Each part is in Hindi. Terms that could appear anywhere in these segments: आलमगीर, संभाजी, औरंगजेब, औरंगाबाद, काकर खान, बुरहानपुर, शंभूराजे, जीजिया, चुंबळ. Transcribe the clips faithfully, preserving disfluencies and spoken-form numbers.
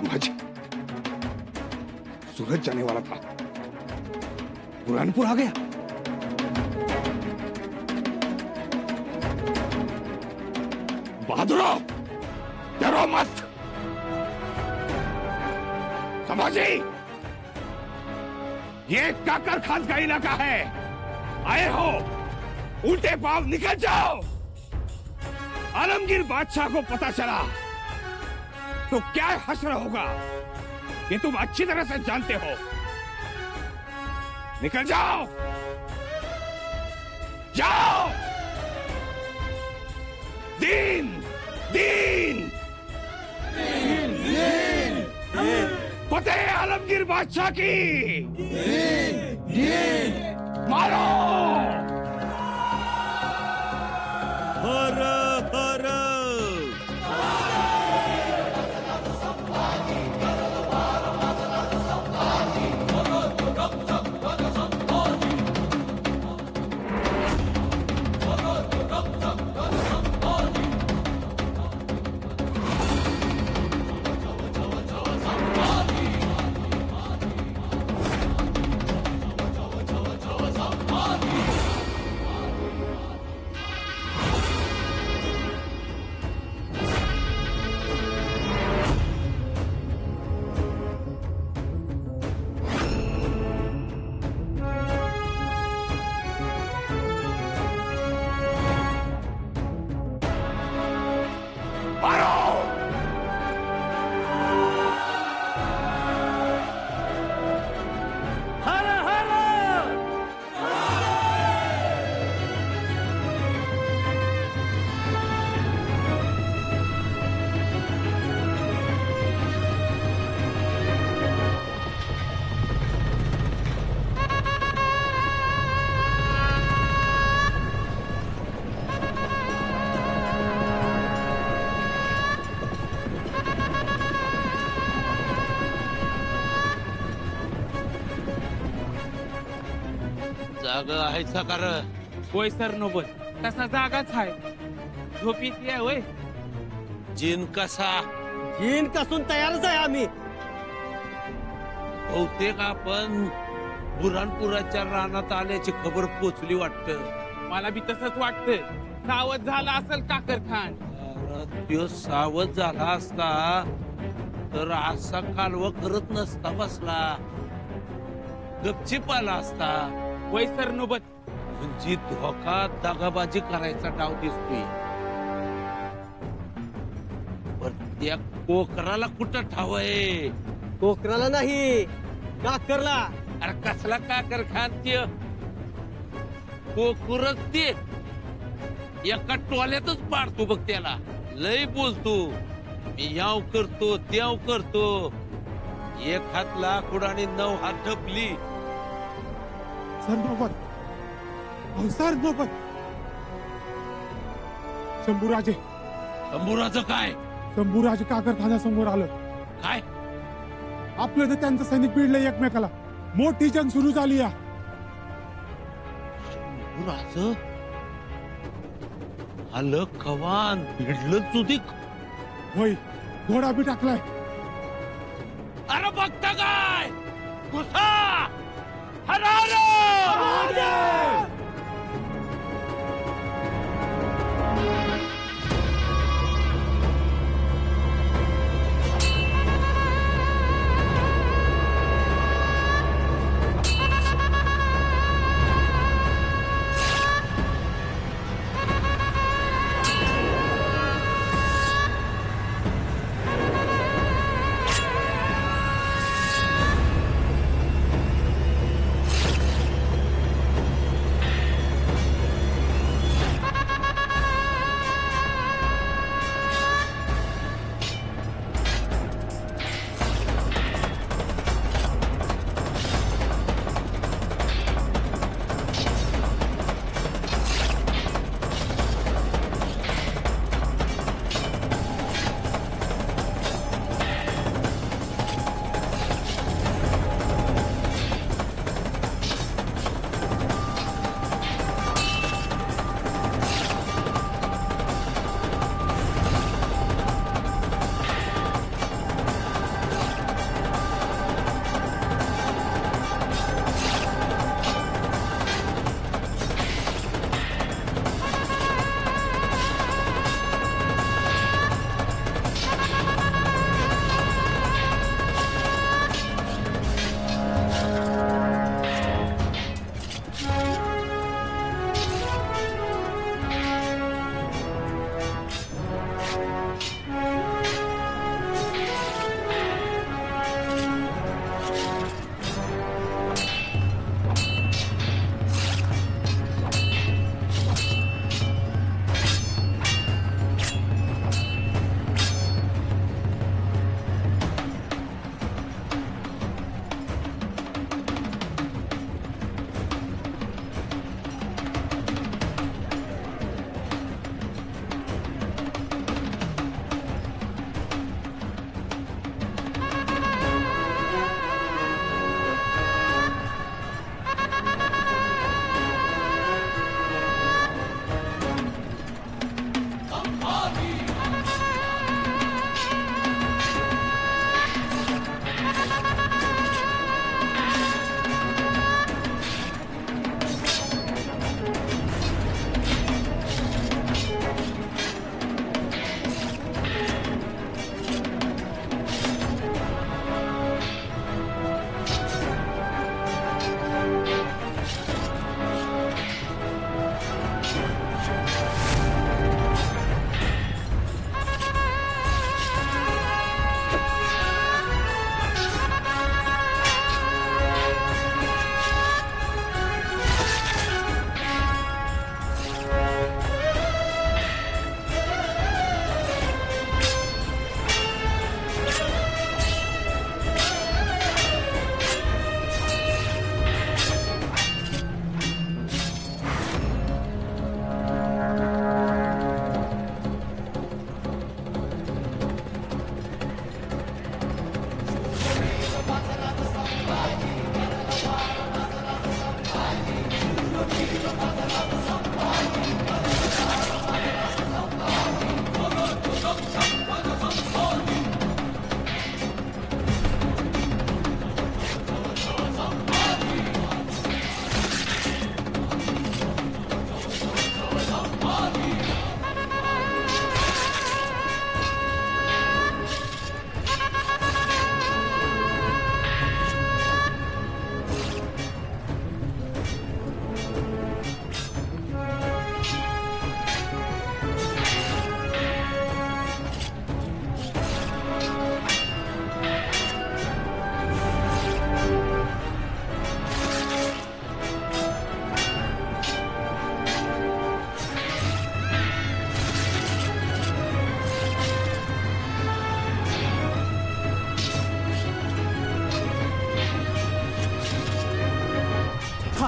संभाजी सूरत जाने वाला था, बुरहानपुर आ गया। बहादुरों डरो मत, संभाजी ये काकर खान का इलाका है, आए हो उल्टे पांव निकल जाओ। आलमगीर बादशाह को पता चला तो क्या हश्र होगा ये तुम अच्छी तरह से जानते हो। निकल जाओ, जाओ। दीन दीन दीन दीन फतेह आलमगीर बादशाह की। दीन दीन मारो। हर हर सर नोबत तसा जागा जीन कसा जीन कसून तयार बहुतेक आपण बुरहानपुराच्या रानात आल्याची खबर पोचली वाटतं। मला भी तसंच वाटतं। सावध झाला असेल काकर खान। तो सावध झाला असता तर असा कालवा करत नसता बसला, गपचिप आला असता। वही सर नोबत जी धोका दागाबाजी करायचा डाव दिसतोय, पण त्या कोकराला कुठं ठाव आहे? कोकराला नाही काकरला। अरे कसला काकर खान, ते कोकरच ते एका टोल्यातच पाडतो बघ, त्याला लय बोलतो, मी याव करतो त्याव करतो, एक हात लाकूड आणि नऊ हात ढपली। शंभूराजे शंभूराजे काय? शंभूराजे काकर खानासमोर आलं काय? आपलं तर त्यांचं सैनिक भिडलं एकमेकाला, मोठी जंग सुरू झाली या। शंभूराजे आलं कवान भिडलं सुधिक होय, घोडा बी टाकलाय। अरे बघता काय घुसा हरालो।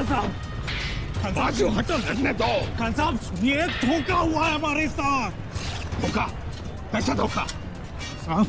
खान साहब, बाजू हटो, लड़ने दो। खान साहब सुनिए, धोखा हुआ है हमारे साथ। धोखा? कैसा धोखा? साहब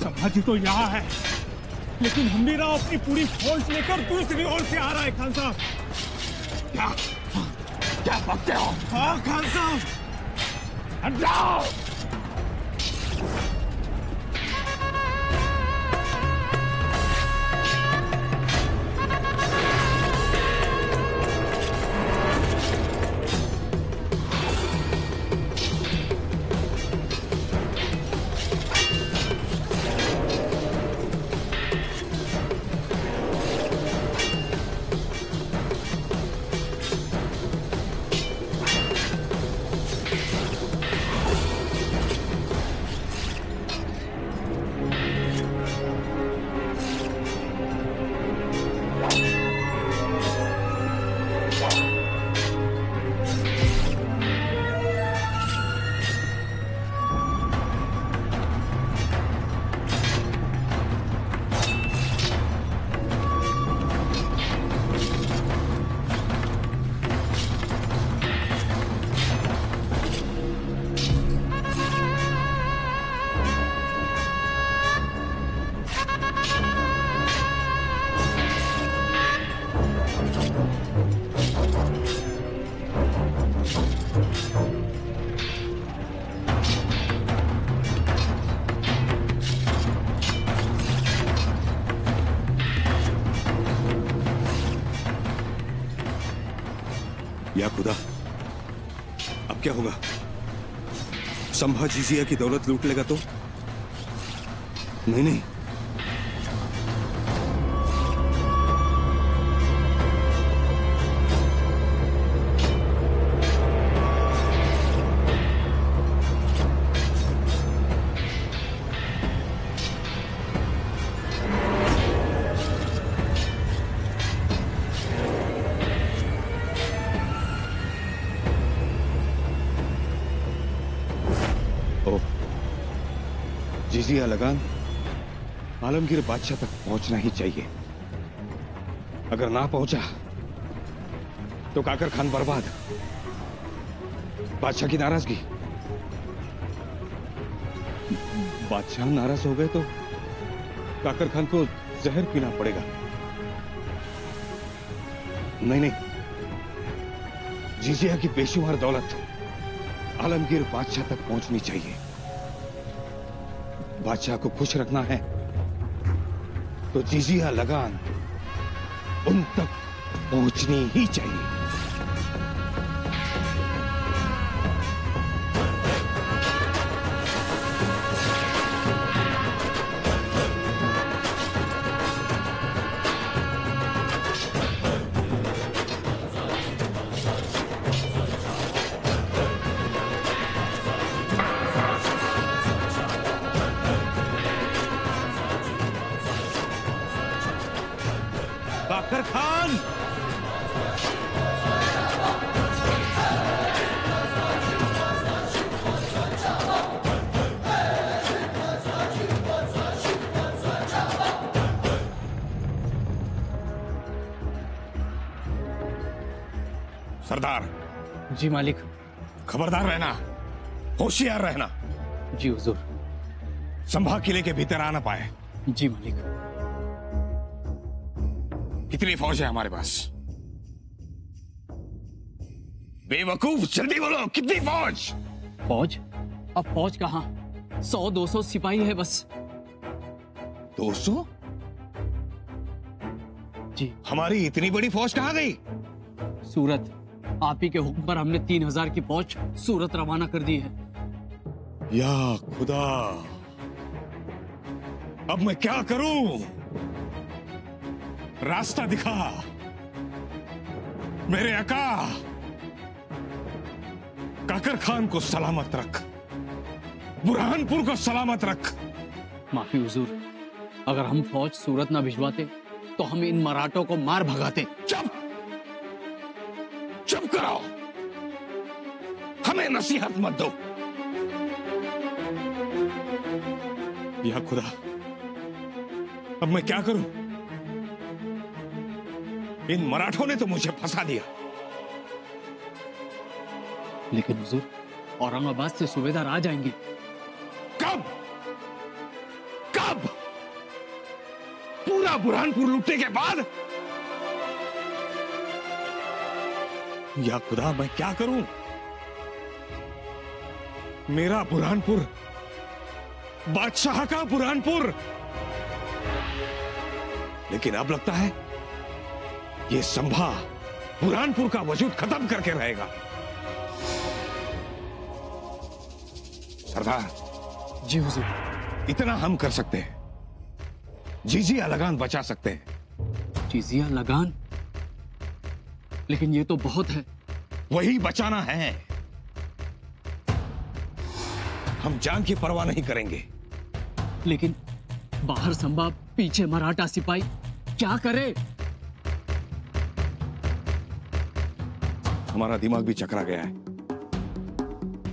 संभाजी तो यहाँ है, लेकिन हमनेरा अपनी पूरी फोर्स लेकर दूसरी ओर से आ रहा है। खान साहब क्या क्या पकते हो? हाँ खान साहब हट जाओ। या खुदा, अब क्या होगा? संभाजी जिया की दौलत लूट लेगा तो? नहीं नहीं, जीजिया लगान आलमगीर बादशाह तक पहुंचना ही चाहिए। अगर ना पहुंचा तो काकर खान बर्बाद, बादशाह की नाराजगी। बादशाह नाराज हो गए तो काकर खान को जहर पीना पड़ेगा। नहीं नहीं, जीजिया की बेशुमार दौलत आलमगीर बादशाह तक पहुंचनी चाहिए। बादशाह को खुश रखना है तो जीजिया लगान उन तक पहुंचनी ही चाहिए। काकर खान, सरदार जी। मालिक, खबरदार रहना, होशियार रहना। जी हुजूर। संभा किले के भीतर आ ना पाए। जी मालिक। कितनी फौज है हमारे पास? बेवकूफ, जल्दी बोलो कितनी फौज? फौज? अब फौज कहां? सौ दो सौ सिपाही है बस। दो सौ? जी। हमारी इतनी बड़ी फौज कहां गई? सूरत। आप ही के हुक्म पर हमने तीन हजार की फौज सूरत रवाना कर दी है। या खुदा, अब मैं क्या करूं? रास्ता दिखा मेरे अका, काकर खान को सलामत रख, बुरहानपुर को सलामत रख। माफी हुजूर, अगर हम फौज सूरत ना भिजवाते तो हम इन मराठों को मार भगाते। चुप चुप कराओ, हमें नसीहत मत दो। या खुदा, अब मैं क्या करूं? इन मराठों ने तो मुझे फंसा दिया। लेकिन हुजूर, औरंगाबाद से सूबेदार आ जाएंगे। कब? कब? पूरा बुरहानपुर लूटने के बाद? या खुदा, मैं क्या करूं? मेरा बुरहानपुर, बादशाह का बुरहानपुर। लेकिन अब लगता है ये संभा बुरहानपुर का वजूद खत्म करके रहेगा। सरदार जी हुजूर, इतना हम कर सकते हैं, जीजिया लगान बचा सकते हैं। जीजिया लगान? लेकिन ये तो बहुत है। वही बचाना है। हम जान की परवाह नहीं करेंगे। लेकिन बाहर संभा, पीछे मराठा सिपाही, क्या करे? हमारा दिमाग भी चकरा गया है,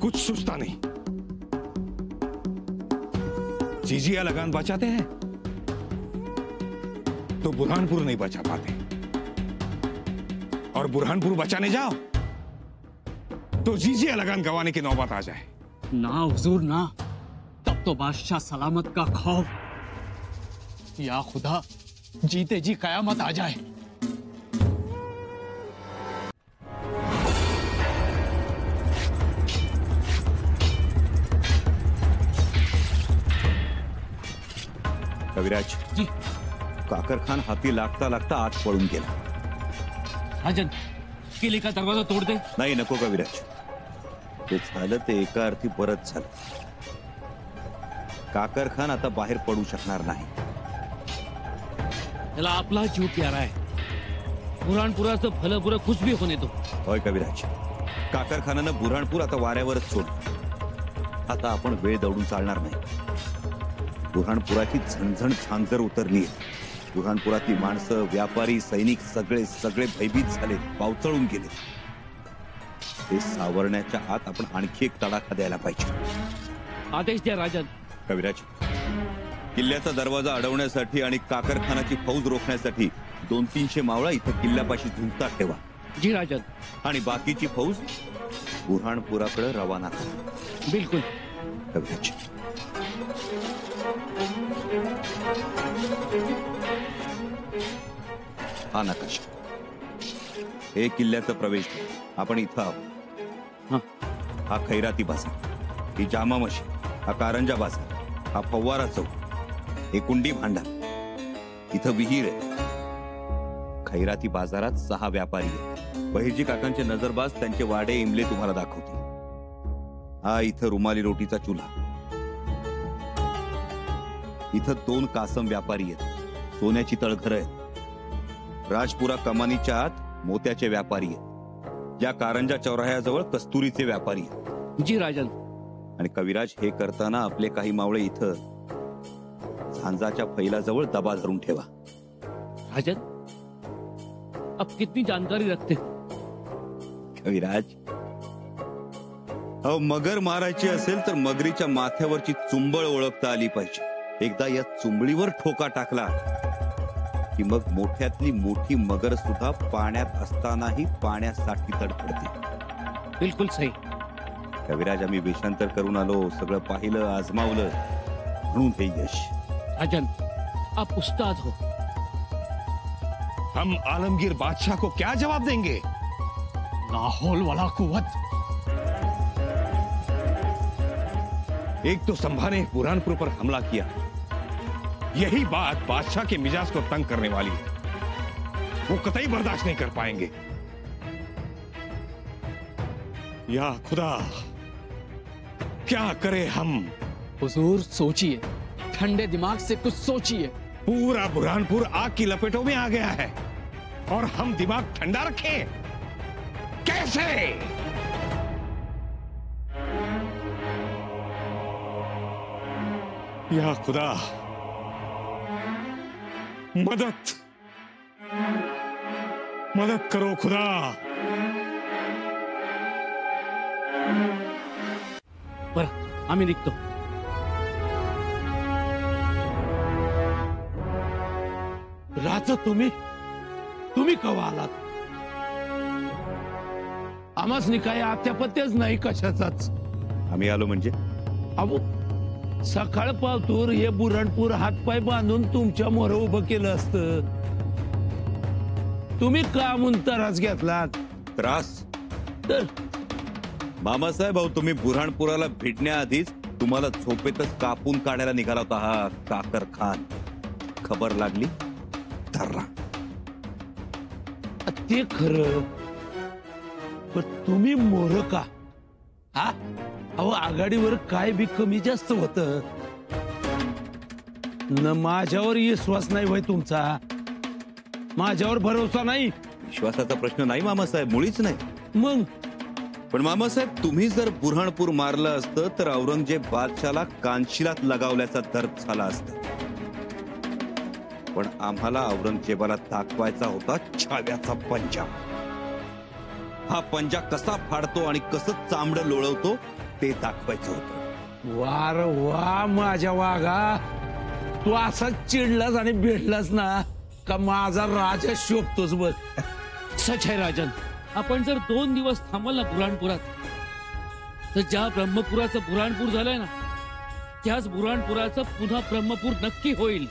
कुछ सुझता नहीं। जीजिया लगान बचाते हैं तो बुरहानपुर नहीं बचा पाते, और बुरहानपुर बचाने जाओ तो जीजिया लगान गंवाने की नौबत आ जाए। ना हुजूर ना, तब तो बादशाह सलामत का खौफ, या खुदा जीते जी कयामत आ जाए। कविराज जी, काकर खान हाथी लागता लागता आत पळून गेला। राजन, किले का दरवाजा तोड़ दे। नाही नको कविराज, ते झालं ते एका अर्थी परत झालं। काकर खान आता बाहेर पडू शकणार नाही। त्याला आपला जीव प्यारा आहे, बुरहानपुराचं भलं बुरं कुछ भी होने दो। होय कविराज, काकर खानानं बुरहानपूर आता वाऱ्यावरच सोडलं। आता आपण वेळ दौडून चालणार नाही। बुरहानपुराची झणझण झांजर उतरली आहे। बुरहानपुरातली माणसं, व्यापारी, सैनिक सगळे सगळे भयभीत झाले, पावचळून गेले। ते सावरण्याच्या आत आपण आणखी एक तडाखा द्यायला पाहिजे। आदेश द्या राजन। कविराज, किल्ल्याचा दरवाजा अडवण्यासाठी आणि काकरखानाची फौज रोखण्यासाठी दोन तीनशे मावळा इथं किल्ल्यापाशी झुंजतात ठेवा। जी राजन। आणि बाकीची फौज बुरहानपुराकडे रवाना करा। बिलकुल कविराज। हा नकाशा, हे किल्ल्याचा प्रवेश, आपण इथं आहोत। हा हा खैराती बाजार, ही जामा मशीद, हा कारंजा बाजार, हा फव्वारा चौक, हे कुंडी भांडार, इथं विहीर आहे। खैराती बाजारात सहा व्यापारी आहेत। बहिर्जी काकांचे नजरबाज त्यांचे वाडे इमले तुम्हाला दाखवतील। हा इथं रुमाली रोटीचा चुला, इथं दोन कासम व्यापारी आहेत, सोन्याची तळघर आहेत। राजपुरा कमानीच्या आत मोत्याचे व्यापारी आहेत, या कारंजा चौराह्याजवळ कस्तुरीचे व्यापारी आहेत। जी राजन। आणि कविराज, हे करताना आपले काही मावळे इथं झांजाच्या फैलाजवळ दबा धरून ठेवा। राजन, आप कितनी जानकारी रखते कविराज। अहो, मगर मारायची असेल तर मगरीच्या माथ्यावरची चुंबळ ओळखता आली पाहिजे। एकदा या चुंबळीवर ठोका टाकला की मग मोठ्यातली मोठी मगर सुद्धा पाण्यात असतानाही पाण्यासाठी तडफडते। बिलकुल सही कविराज, आम्ही वेषांतर करून आलो, सगळं पाहिलं, आजमावलं, म्हणून हे यश। राजन, आप उस्ताद हो। हम आलमगीर बादशाह को क्या जवाब देंगे? ला हौल वला कुव्वत। एक तो संभा ने बुरहानपुर पर हमला किया, यही बात बादशाह के मिजाज को तंग करने वाली है। वो कतई बर्दाश्त नहीं कर पाएंगे। या खुदा, क्या करें हम? हुजूर सोचिए, ठंडे दिमाग से कुछ सोचिए। पूरा बुरहानपुर आग की लपेटों में आ गया है और हम दिमाग ठंडा रखें कैसे? या खुदा, मदद मदद करो खुदा। पर आम्ही निघतो। राजा, तुम्ही तुम्ही कवा आलात? आम्हाच निकाय आत्यापत्यच नाही कशाचाच. आम्ही आलो म्हणजे अबो सकाळ पावतूर हे बुरहानपूर हातपाय बांधून तुमच्या मोर उभं केलं असतं. तुम्ही का म्हणून त्रास घेतलात? त्रास तर मामासाहेब अहो तुम्ही बुरहानपुराला भेटण्याआधीच तुम्हाला झोपेतच कापून काढायला निघाला होता हा काकर खान. खबर लागली धरला. ते खरं पण तुम्ही मोर का? हा अहो आघाडीवर काय बी कमी जास्त होतं न. माझ्यावर विश्वास नाही होय तुमचा? माझ्यावर भरोसा नाही? विश्वासाचा प्रश्न नाही मामासाहेब, मुळीच नाही. मग पण मामासाहेब तुम्ही जर बुरहानपूर मारलं असतं तर औरंगजेब बादशाला कांशिलात लगावल्याचा तर्क झाला असता. पण आम्हाला औरंगजेबाला दाखवायचा होता छाव्याचा पंजा. हा पंजा कसा फाडतो आणि कसं चामडं लोळवतो ते दाखवायचं होतं. वार वा माझ्या वाघा, तू असा चिडलास आणि भेटलास ना का माझा राजा शोभतोच बघ. सच आहे राजन, आपण जर दोन दिवस थांबल ना बुरहानपुरात तर ज्या ब्रह्मपुराचं बुरहानपूर झालंय ना त्याच बुरहानपुराचं पुन्हा ब्रह्मपूर नक्की होईल.